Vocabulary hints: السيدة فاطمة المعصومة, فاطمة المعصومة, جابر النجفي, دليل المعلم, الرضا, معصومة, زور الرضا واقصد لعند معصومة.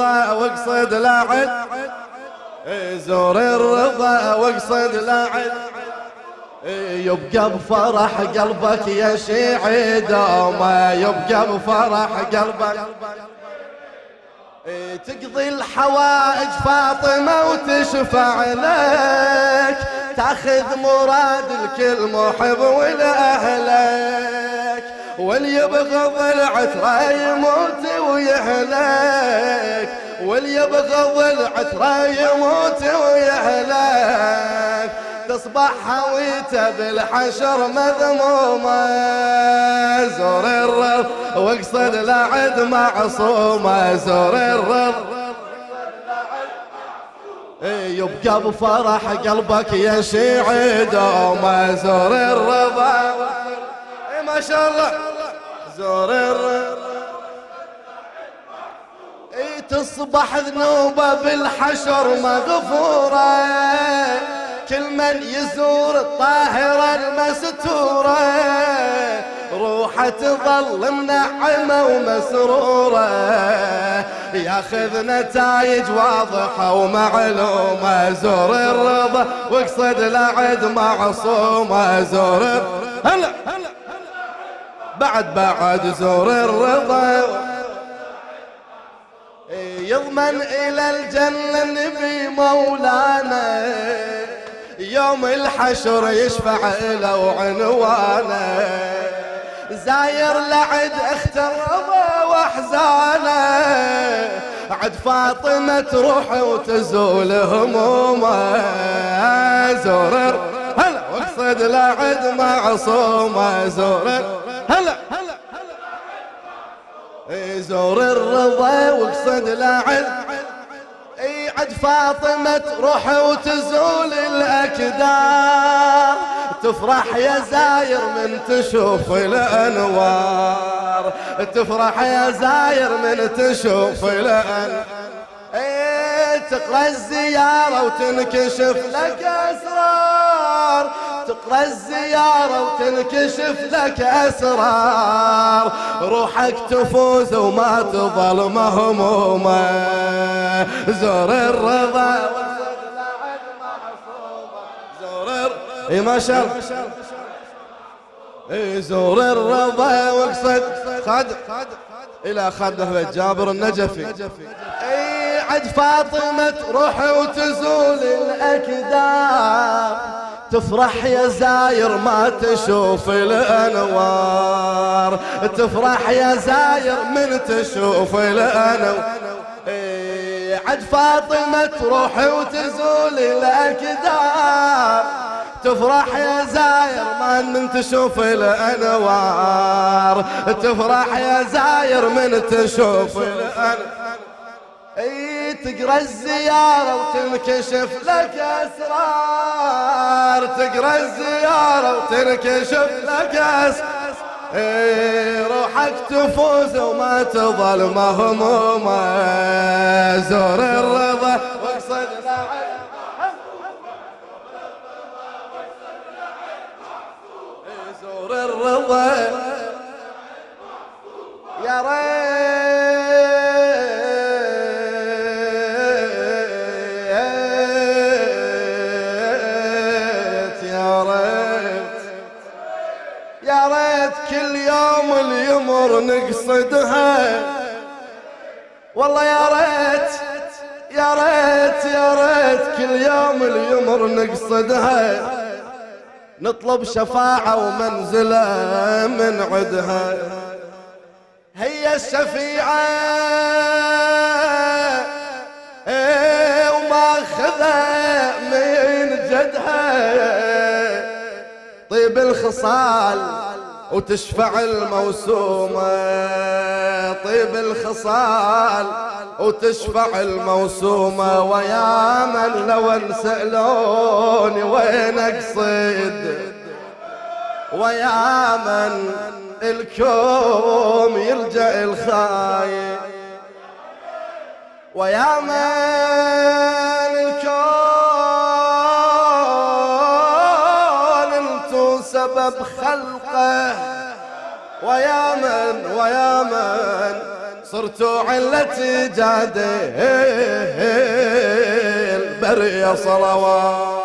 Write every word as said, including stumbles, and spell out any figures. الرضا واقصد لعند زور الرضا واقصد لعند يبقى بفرح قلبك يا شيعي دوما، يبقى بفرح قلبك تقضي الحوائج فاطمة وتشفع لك، تاخذ مراد الكل محب ولأهلك، واللي يبغض العترة يموت ويهلك، واللي يبغض العترة يموت ويهلك، تصبح هويته بالحشر مذمومة. زور الرضا واقصد لعند معصومة، زور الرضا يبقى بفرح قلبك يا شيعي دوما، زور الرضا ما شاء الله. زور الرضا تصبح ذنوبه بالحشر مغفورة، كل من يزور الطاهرة المستورة روحه تظل منعمة ومسرورة، ياخذ نتائج واضحة ومعلومة. زور الرضا واقصد لعند معصومة، زور هلا هلا بعد بعد زور الرضا يضمن إلى الجنة النبي مولانا، يوم الحشر يشفع له عنوانه، زاير لعد اخت الرضا واحزانه، عد فاطمه تروح وتزول همومه. زور هلا واقصد لعد معصومه، زور هلا هلا زور الرضا واقصد لعد عد فاطمة تروح وتزول الأكدار، تفرح يا زاير من تشوف الأنوار، تفرح يا زاير من تشوف الأنوار، تقرأ الزيارة وتنكشف لك أسرار، تقرأ الزيارة وتنكشف لك أسرار، روحك تفوز وما تظل مهمومة. زور الرضا واقصد لعند معصومة، زور الرضا ما شاء الله. زور الرضا واقصد خد إلى خد أحمد جابر النجفي، عد فاطمة تروح وتزول الأكدار، تفرح يا زاير ما تشوف الأنوار، تفرح يا زاير من تشوف الأنوار، عد فاطمة تروح وتزول الأكدار، تفرح يا زاير ما من تشوف الأنوار، تفرح يا زاير من تشوف الأنوار، اي تقرا الزياره وتنكشف لك اسرار، تقرا الزياره وتنكشف لك اسرار، اي روحك تفوز وما تظل مهمومه. زور الرضا واقصد لعند معصومه، زور الرضا يا ريت نقصدها، والله يا ريت يا ريت يا ريت كل يوم اليمر نقصدها، نطلب شفاعة ومنزلة من عدها، هي الشفيعة ايه وماخذها من جدها، طيب الخصال وتشفع الموسومة، طيب الخصال وتشفع الموسومة، ويا من لو انسألوني وين اقصد، ويا من الكوم يلجأ الخايب، ويا من الكون انتو سبب خلقه، ويا من ويا من صرتوا علة جادل برية صلوات.